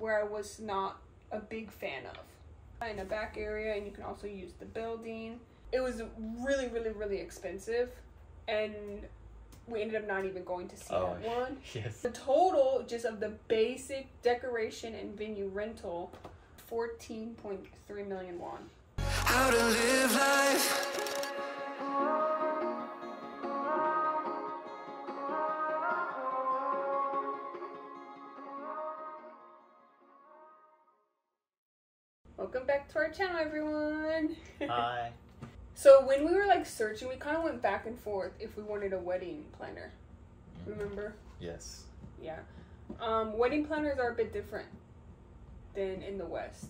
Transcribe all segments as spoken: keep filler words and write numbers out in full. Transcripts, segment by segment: where I was not a big fan of. In a back area, and you can also use the building. It was really, really, really expensive, and we ended up not even going to see oh, that one. Yes. The total just of the basic decoration and venue rental, fourteen point three million won. How to live life. Welcome back to our channel, everyone. Hi. So when we were like searching, we kind of went back and forth if we wanted a wedding planner. Mm. Remember? Yes. Yeah. Um, wedding planners are a bit different than in the West.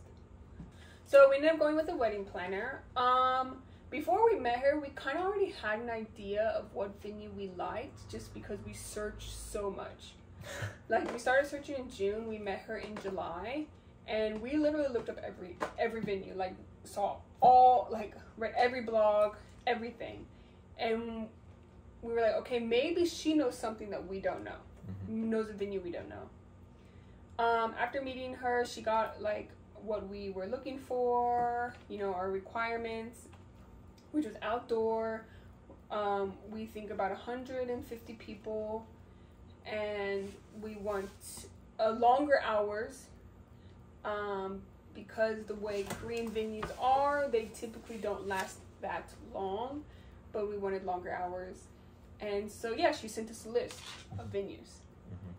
So we ended up going with a wedding planner. Um, before we met her, we kind of already had an idea of what venue we liked just because we searched so much. Like, we started searching in June, we met her in July. And we literally looked up every every venue, like saw all, like read every blog, everything. And we were like, okay, maybe she knows something that we don't know. Mm-hmm. Knows a venue we don't know. Um, after meeting her, she got like what we were looking for, you know, our requirements, which was outdoor. Um, we think about one hundred fifty people, and we want uh, longer hours. Um, because the way Korean venues are, they typically don't last that long, but we wanted longer hours. And so yeah, she sent us a list of venues. Mm-hmm.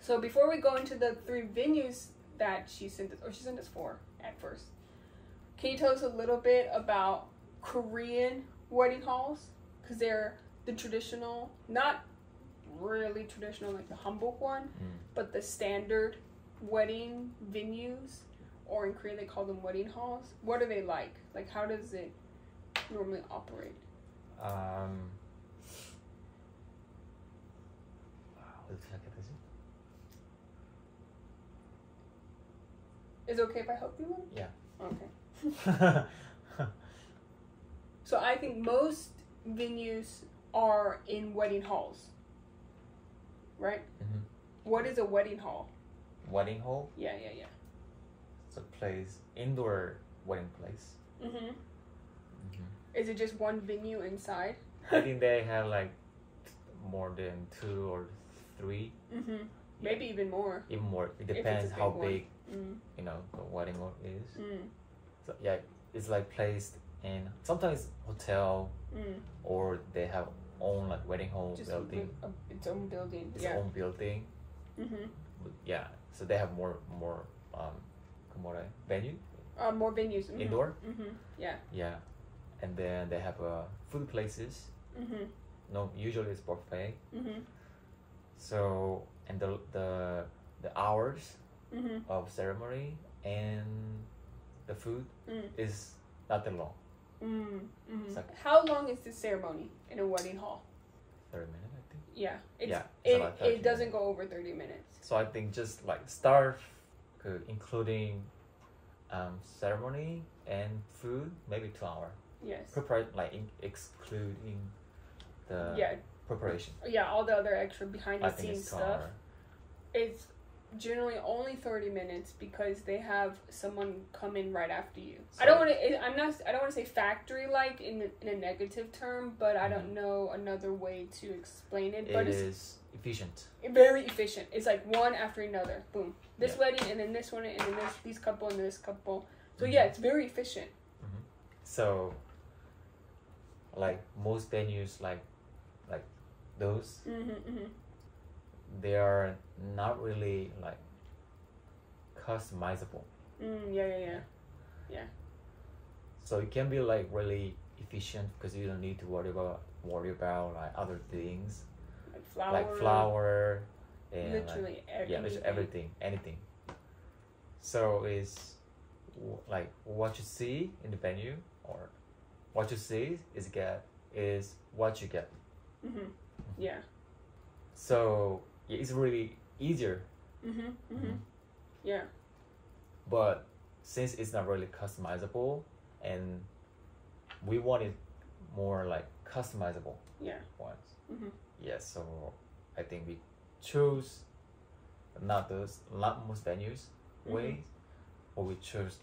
So before we go into the three venues that she sent us, or she sent us four at first, can you tell us a little bit about Korean wedding halls? Because they're the traditional, not really traditional like the hanbok one, mm. but the standard wedding venues, or in Korea they call them wedding halls. What are they like? Like, how does it normally operate? Um, is it okay if I help you? Yeah. Okay. So I think most venues are in wedding halls, right? Mm-hmm. What is a wedding hall? Wedding hall? Yeah, yeah, yeah. It's a place, indoor wedding place. Mm-hmm. Mm-hmm. Is it just one venue inside? I think they have like more than two or three. Mm-hmm. Yeah. Maybe even more. Even more. It depends big how one. big, mm. you know, the wedding hall is. Mm. So yeah, it's like placed in sometimes hotel, mm. or they have own like wedding hall just building. A, a, its own building. Its yeah. own building. Mm-hmm. But yeah. So they have more more um venue? Uh, more venues. Mm-hmm. Indoor? Mm-hmm. Yeah. Yeah. And then they have uh, food places. Mm-hmm. No, usually it's buffet. Mm-hmm. So, and the the, the hours mm-hmm. of ceremony and the food mm. is not that long. Mm-hmm. So, how long is the ceremony in a wedding hall? thirty minutes. Yeah, it's, yeah it's it, it doesn't go over thirty minutes. So I think just like start uh, including um, ceremony and food, maybe two hours. Yes. Prepare, like in, excluding the yeah. preparation. Yeah, all the other extra behind the I scenes it's stuff. Hour. It's generally only thirty minutes because they have someone come in right after you. So I don't want to. I'm not. I don't want to say factory like in in a negative term, but I don't know another way to explain it. But it it's is efficient. Very efficient. It's like one after another. Boom. This yeah. wedding, and then this one, and then this these couple, and this couple. So yeah, it's very efficient. Mm-hmm. So, like most venues, like like those. Mm-hmm, mm-hmm. They are not really like customizable. Mm, yeah, yeah, yeah, yeah. So it can be like really efficient because you don't need to worry about worry about like other things, like flour, like flour and literally like, everything. Yeah, literally everything, anything. So it's like what you see in the venue, or what you see is get is what you get. Mm-hmm. Yeah. So. Yeah, it's really easier. Mm-hmm, mm-hmm. Mm-hmm. Yeah. But since it's not really customizable, and we wanted more like customizable yeah. ones. Mm-hmm. Yeah, so I think we chose not those, not most venues, way, mm-hmm. or we choose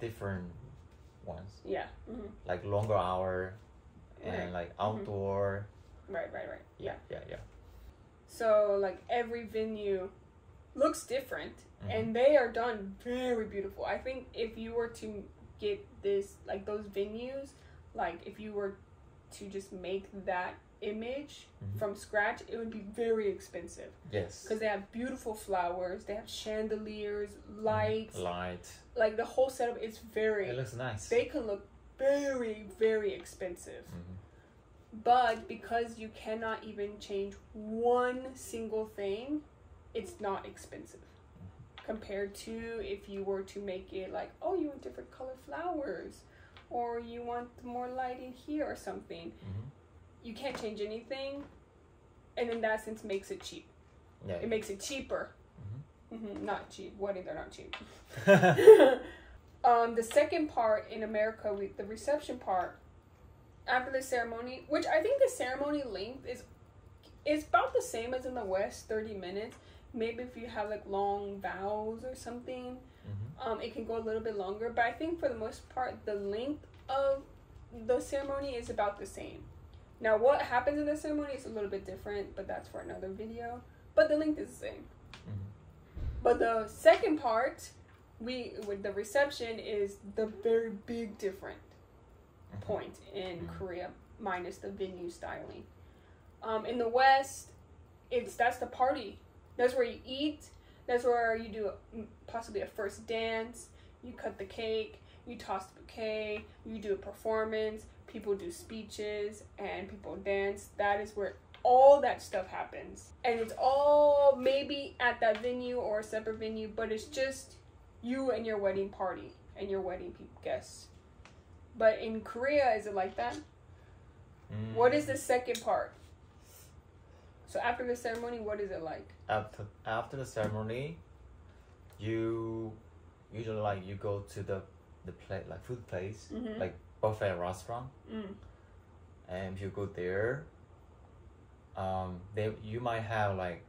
different ones. Yeah. Mm-hmm. Like longer hour and right. like outdoor. Mm-hmm. Right, right, right. Yeah. Yeah, yeah. So like every venue looks different, mm-hmm. and they are done very beautiful. I think if you were to get this, like those venues, like if you were to just make that image mm-hmm. from scratch, it would be very expensive. Yes, because they have beautiful flowers, they have chandeliers, lights, light, like the whole setup is very, it looks nice. They can look very, very expensive, mm-hmm. but because you cannot even change one single thing, it's not expensive mm-hmm. compared to if you were to make it like, oh, you want different color flowers, or you want more light in here or something. Mm-hmm. You can't change anything, and in that sense makes it cheap. Yeah, it yeah. makes it cheaper. Mm-hmm. Mm-hmm. Not cheap. What if they're not cheap? um, the second part in America, we, the reception part, after the ceremony, which I think the ceremony length is is about the same as in the West, thirty minutes. Maybe if you have like long vows or something, mm-hmm. um, it can go a little bit longer. But I think for the most part, the length of the ceremony is about the same. Now, what happens in the ceremony is a little bit different, but that's for another video. But the length is the same. Mm-hmm. But the second part, we with the reception, is the very big different point in mm-hmm. Korea, minus the venue styling. Um, in the West, it's that's the party. That's where you eat. That's where you do a, possibly a first dance. You cut the cake. You toss the bouquet. You do a performance. People do speeches and people dance. That is where all that stuff happens. And it's all maybe at that venue or a separate venue, but it's just you and your wedding party and your wedding guests. But in Korea, is it like that? Mm. What is the second part? So after the ceremony, what is it like? After, after the ceremony, you usually like you go to the, the play, like food place, mm-hmm. like buffet restaurant, mm. and if you go there, um, they you might have like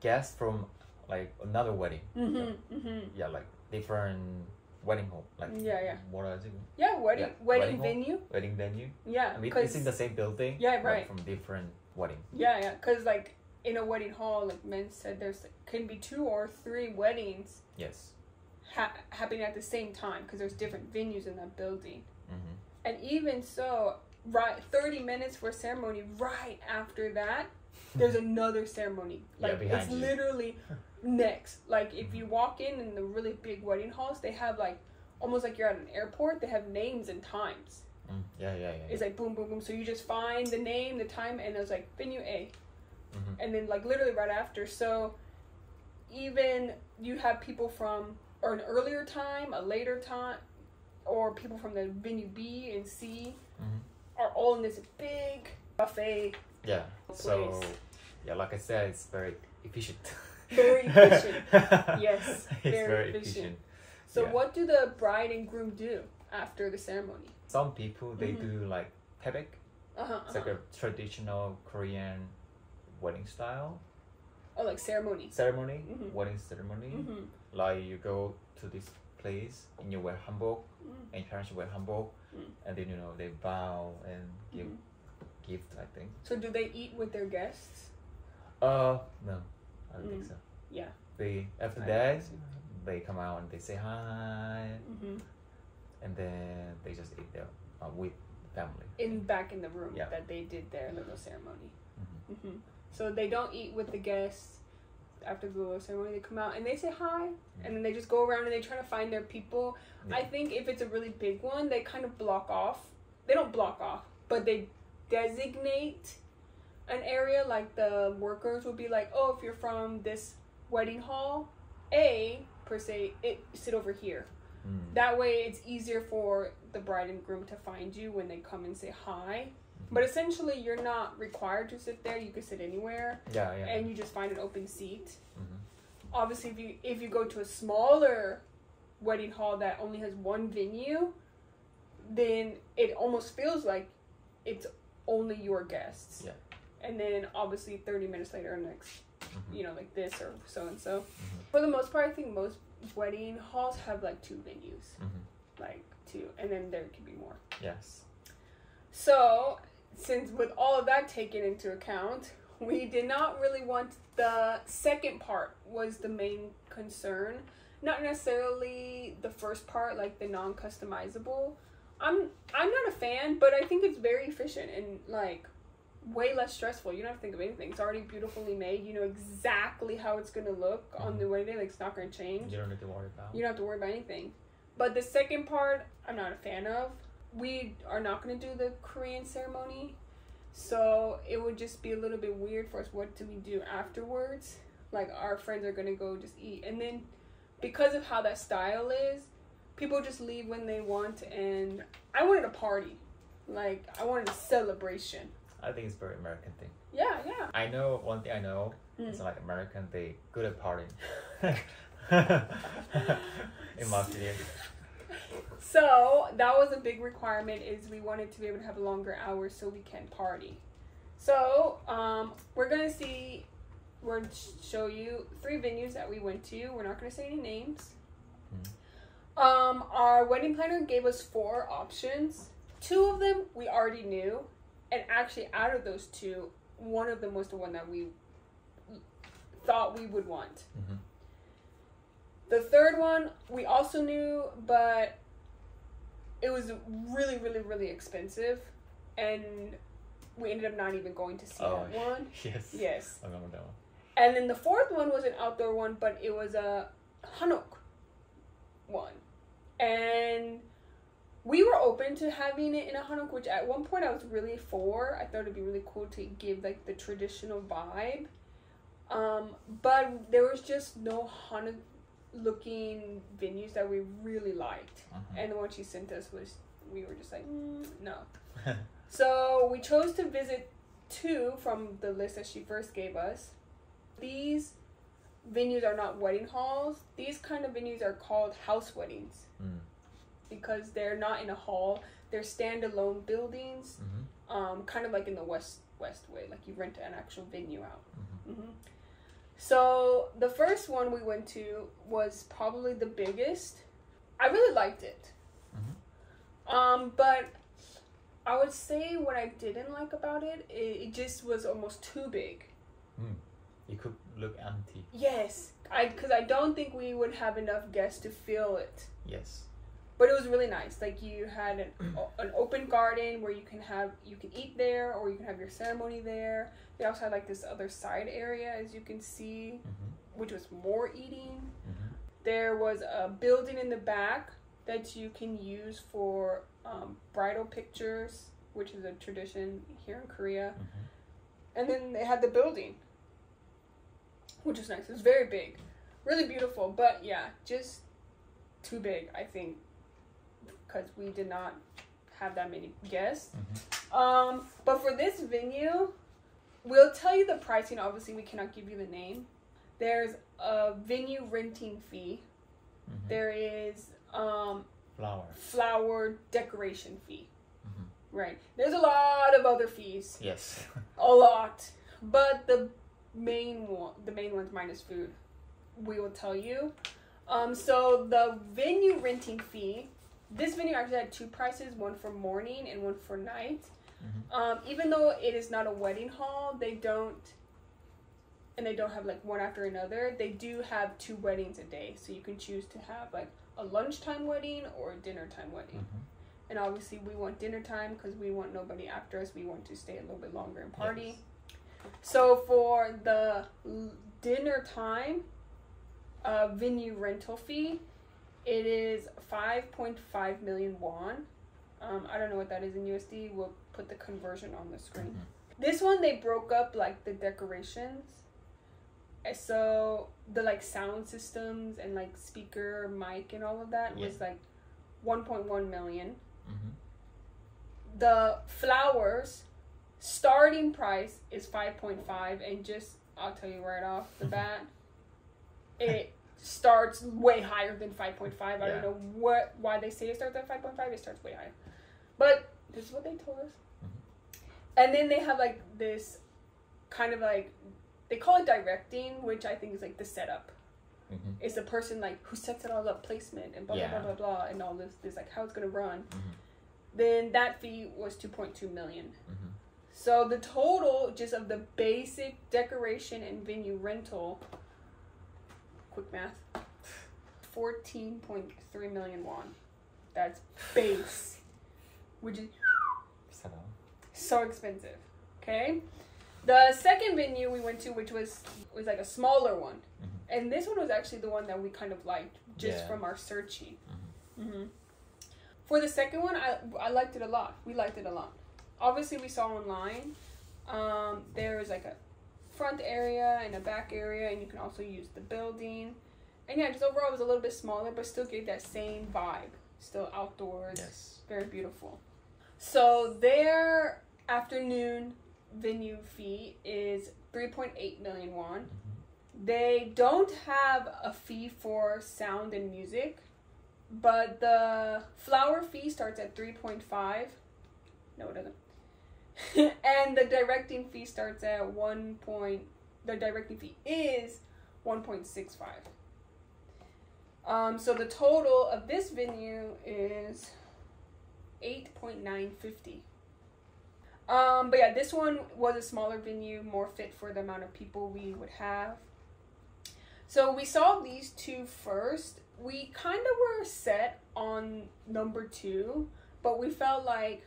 guests from like another wedding, mm-hmm, like, mm-hmm. yeah, like different wedding hall, like yeah, yeah, what is it? Yeah, wedding, yeah, wedding, wedding venue, hall, wedding venue, yeah, I mean, it's in the same building, yeah, right, from different wedding, yeah, yeah, because like in a wedding hall, like men said, there's can be two or three weddings, yes. Ha happening at the same time because there's different venues in that building, mm-hmm. and even so, right, thirty minutes for ceremony. Right after that, there's another ceremony. Like yeah, it's you. Literally next. Like if mm-hmm. you walk in in the really big wedding halls, they have like almost like you're at an airport. They have names and times. Mm. Yeah, yeah, yeah. It's yeah. like boom, boom, boom. So you just find the name, the time, and it's like venue A, mm-hmm. and then like literally right after. So even you have people from. Or an earlier time, a later time, or people from the venue B and C mm-hmm. are all in this big buffet. Yeah. Place. So, yeah, like I said, it's very efficient. Very efficient. Yes. It's very, very efficient. efficient. So, yeah. What do the bride and groom do after the ceremony? Some people they mm-hmm. do like pyebaek. Uh-huh, uh-huh. It's like a traditional Korean wedding style. Oh, like ceremony. Ceremony, mm-hmm. wedding ceremony. Mm-hmm. Like you go to this place and you wear hanbok, mm. and your parents wear hanbok, mm. and then you know they bow and give mm. gift, I think. So do they eat with their guests? Uh, no, I don't mm. think so. Yeah. They after I that they come out and they say hi, mm-hmm. and then they just eat there uh, with family. In back in the room yeah. that they did their little ceremony. Mm-hmm. Mm-hmm. So they don't eat with the guests. After the little ceremony, they come out and they say hi, yeah. and then they just go around and they try to find their people. Yeah. I think if it's a really big one, they kind of block off. They don't block off, but they designate an area. Like the workers will be like, "Oh, if you're from this wedding hall, A per se, it sit over here." Mm. That way, it's easier for the bride and groom to find you when they come and say hi. But essentially, you're not required to sit there. You can sit anywhere. Yeah, yeah. And you just find an open seat. Mm-hmm. Obviously, if you if you go to a smaller wedding hall that only has one venue, then it almost feels like it's only your guests. Yeah. And then obviously, thirty minutes later, next mm-hmm. you know, like this or so-and-so. Mm-hmm. For the most part, I think most wedding halls have like two venues, mm-hmm. like two, and then there could be more. Yes. So, since with all of that taken into account, we did not really want, the second part was the main concern. Not necessarily the first part, like the non-customizable. I'm I'm not a fan, but I think it's very efficient and like way less stressful. You don't have to think of anything. It's already beautifully made. You know exactly how it's gonna look mm-hmm. on the wedding day. Like it's not gonna change. You don't have to worry about. You don't have to worry about anything. But the second part, I'm not a fan of. We are not gonna do the Korean ceremony, so it would just be a little bit weird for us. What do we do afterwards? Like our friends are gonna go just eat, and then because of how that style is, people just leave when they want, and I wanted a party. Like, I wanted a celebration. I think it's a very American thing. Yeah, yeah. I know, one thing I know, mm. it's like American, they good at partying. In my opinion. So, that was a big requirement, is we wanted to be able to have longer hours so we can party. So, um, we're going to see... We're going to show you three venues that we went to. We're not going to say any names. Mm. Um, our wedding planner gave us four options. Two of them we already knew. And actually, out of those two, one of them was the one that we thought we would want. Mm-hmm. The third one we also knew, but it was really, really, really expensive. And we ended up not even going to see oh, that one. Yes. Yes. I remember that one. And then the fourth one was an outdoor one, but it was a hanbok one. And we were open to having it in a hanbok, which at one point I was really for. I thought it'd be really cool to give like the traditional vibe. Um, but there was just no hanbok looking venues that we really liked. Mm-hmm. And the one she sent us was, we were just like, mm, no. So we chose to visit two from the list that she first gave us. These venues are not wedding halls. These kind of venues are called house weddings mm. because they're not in a hall. They're standalone buildings, mm-hmm. um, kind of like in the west west way, like you rent an actual venue out. Mm-hmm. Mm-hmm. So the first one we went to was probably the biggest. I really liked it, mm-hmm. um, but I would say what I didn't like about it, it, it just was almost too big. Mm. It could look empty. Yes, I because I don't think we would have enough guests to feel it. Yes. But it was really nice. Like you had an an open garden where you can have you can eat there, or you can have your ceremony there. They also had like this other side area, as you can see, mm-hmm. which was more eating. Mm-hmm. There was a building in the back that you can use for um, bridal pictures, which is a tradition here in Korea. Mm-hmm. And then they had the building, which was nice. It was very big, really beautiful, but yeah, just too big, I think, because we did not have that many guests. Mm-hmm. Um, but for this venue, we'll tell you the pricing. Obviously, we cannot give you the name. There's a venue renting fee. Mm-hmm. There is... Um, flower flower decoration fee, mm-hmm. right? There's a lot of other fees. Yes, a lot. But the main one, the main one's minus food. We will tell you. Um, so the venue renting fee. This venue actually had two prices: one for morning and one for night. Mm-hmm. Um, even though it is not a wedding hall, they don't. And they don't have like one after another. They do have two weddings a day, so you can choose to have like a lunchtime wedding or a dinner time wedding. Mm-hmm. And obviously we want dinner time because we want nobody after us. We want to stay a little bit longer and party. Yes. So for the dinner time uh, venue rental fee, it is five point five million won. Um, I don't know what that is in U S D. We'll put the conversion on the screen. Mm-hmm. This one they broke up like the decorations. So the like sound systems and like speaker mic and all of that yeah. was like one point one million. Mm-hmm. The flowers starting price is five point five, and just I'll tell you right off the bat, it starts way higher than five point five. I yeah. don't know what why they say it starts at five point five. It starts way higher, but this is what they told us. Mm-hmm. And then they have like this kind of like they call it directing, which I think is like the setup. Mm-hmm. It's the person like who sets it all up, placement and blah yeah. blah blah blah and all this. This like how it's gonna run. Mm-hmm. Then that fee was two point two million. Mm-hmm. So the total just of the basic decoration and venue rental. Quick math, fourteen point three million won. That's base, which is so expensive. Okay, the second venue we went to, which was was like a smaller one, mm-hmm. and this one was actually the one that we kind of liked just yeah. from our searching. Mm-hmm. Mm-hmm. For the second one, I I liked it a lot. We liked it a lot. Obviously, we saw online. Um, there was like a front area and a back area, and you can also use the building. And yeah, just overall, it was a little bit smaller, but still gave that same vibe. Still outdoors. Yes. Very beautiful. So their afternoon venue fee is three point eight million won. Mm-hmm. They don't have a fee for sound and music, but the flower fee starts at three point five. No, it doesn't. And the directing fee starts at one point. The directing fee is one point six five. Um, so the total of this venue is eight point nine five zero. Um, but yeah, this one was a smaller venue, more fit for the amount of people we would have. So we saw these two first. We kind of were set on number two, but we felt like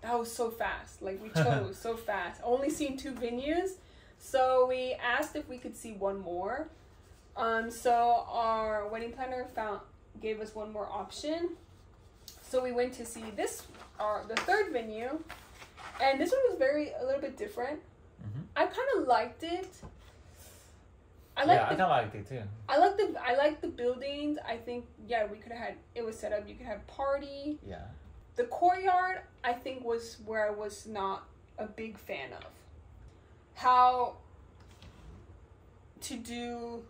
that was so fast. Like we chose so fast. Only seen two venues. So we asked if we could see one more. Um, so our wedding planner found gave us one more option. So we went to see this, our the third venue, and this one was very a little bit different. Mm-hmm. I kind of liked it. I liked yeah, the, I kind of liked it too. I like the I like the buildings. I think yeah, we could have had it was set up. You could have party. Yeah. The courtyard I think was where I was not a big fan of how to do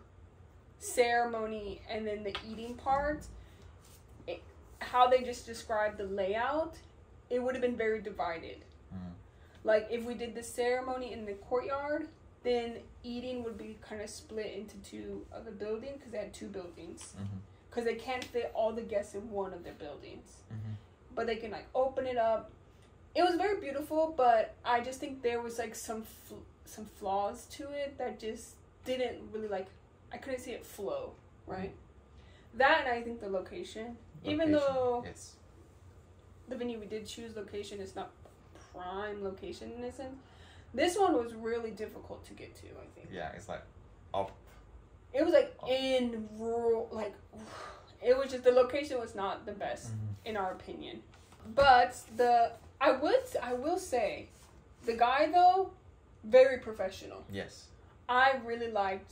ceremony and then the eating part, it, how they just described the layout, it would have been very divided. Mm. Like if we did the ceremony in the courtyard, then eating would be kind of split into two of the building because they had two buildings because mm-hmm. they can't fit all the guests in one of their buildings, mm-hmm. but they can like open it up. It was very beautiful, but I just think there was like some fl some flaws to it that just didn't really like. I couldn't see it flow, right? Mm-hmm. That and I think the location, location even though yes. the venue we did choose location is not prime location in a sense. This one was really difficult to get to, I think. Yeah, it's like up. It was like up. in rural, like it was just the location was not the best mm-hmm. in our opinion. But the I would I will say, the guy though, very professional. Yes. I really liked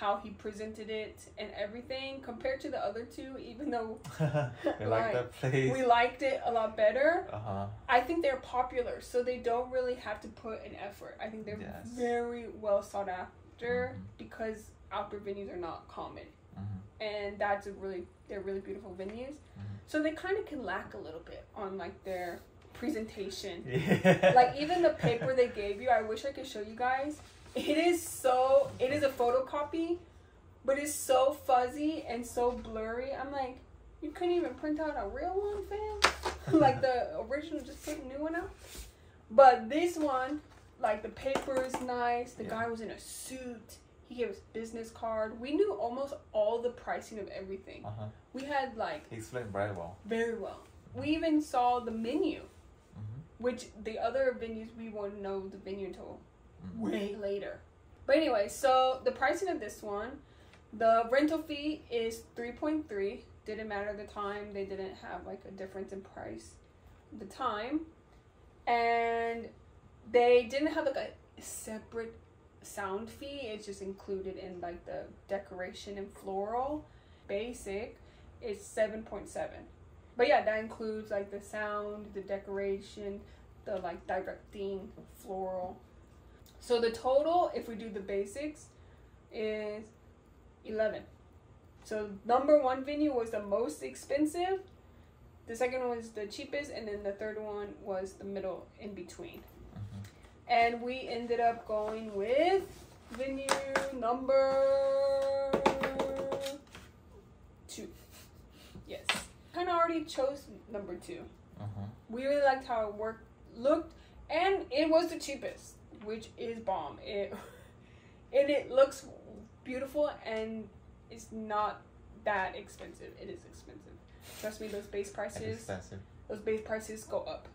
how he presented it and everything compared to the other two, even though we, like, that place. we liked it a lot better. Uh-huh. I think they're popular, so they don't really have to put an effort. I think they're yes. very well sought after mm-hmm. because outdoor venues are not common. Mm-hmm. And that's a really, they're really beautiful venues. Mm-hmm. So they kind of can lack a little bit on like their presentation. Yeah. Like even the paper they gave you, I wish I could show you guys. It is so, it is a photocopy, but it's so fuzzy and so blurry. I'm like, you couldn't even print out a real one, fam? Like the original, just put a new one out. But this one, like the paper is nice. The yeah. guy was in a suit. He gave us business card. We knew almost all the pricing of everything. Uh-huh. We had like... He explained very well. Very well. We even saw the menu, mm-hmm. which the other venues, we wouldn't know the venue until... way later. But anyway, so the pricing of this one, the rental fee is three point three. Didn't matter the time, they didn't have like a difference in price the time, and they didn't have like a separate sound fee. It's just included in like the decoration and floral. Basic is seven point seven, but yeah, that includes like the sound, the decoration, the like directing, floral. So the total, if we do the basics, is eleven. So number one venue was the most expensive, the second one was the cheapest, and then the third one was the middle in between. Mm-hmm. And we ended up going with venue number two. Yes. Kind of already chose number two. Uh-huh. We really liked how it worked, looked, and it was the cheapest, which is bomb. It and it looks beautiful and it's not that expensive. It is expensive. Trust me, those base prices. Those base prices go up.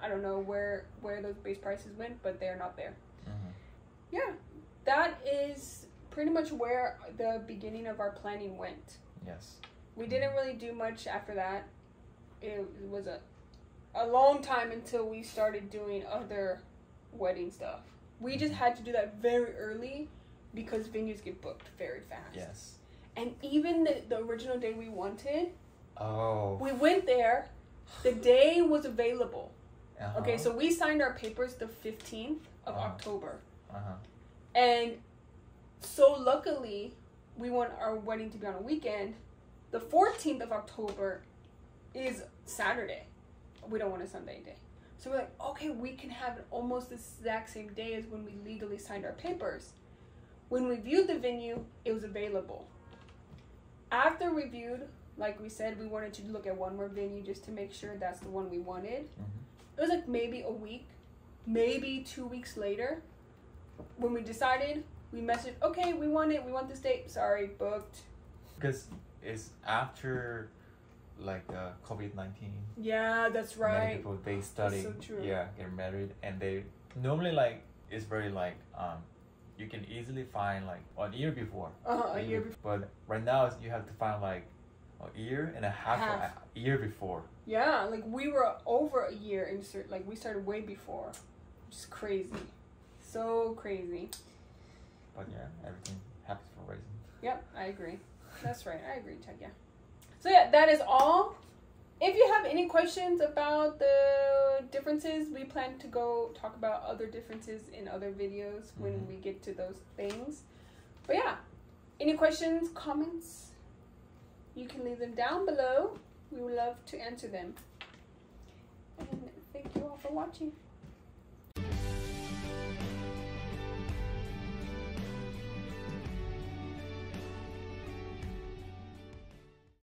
I don't know where where those base prices went, but they're not there. Mm-hmm. Yeah, that is pretty much where the beginning of our planning went. Yes. We didn't really do much after that. It was a a long time until we started doing other wedding stuff. We just had to do that very early because venues get booked very fast. Yes. And even the, the original day we wanted, oh, we went there, the day was available. Uh-huh. Okay, so we signed our papers the fifteenth of uh-huh. October. Uh-huh. And so luckily, we want our wedding to be on a weekend. The fourteenth of October is Saturday. We don't want a Sunday day. So we're like, okay, we can have it almost the exact same day as when we legally signed our papers. When we viewed the venue, it was available. After reviewed, like we said, we wanted to look at one more venue just to make sure that's the one we wanted. Mm-hmm. It was like maybe a week, maybe two weeks later. When we decided, we messaged, okay, we want it, we want this date, sorry, booked. Because it's after like uh, COVID nineteen. Yeah, that's right. Many people, they study, so true. Yeah, get married, and they normally like, it's very like, um, you can easily find like a year before. Uh-huh, a year before. But right now you have to find like a year and a half, half. A year before. Yeah, like we were over a year in certain, like we started way before. Just crazy. So crazy. But yeah, everything happens for a reason. Yep, I agree. That's right. I agree, Chuck. Yeah. So yeah, that is all. If you have any questions about the differences, we plan to go talk about other differences in other videos mm-hmm. when we get to those things. But yeah, any questions, comments, you can leave them down below. We would love to answer them. And thank you all for watching.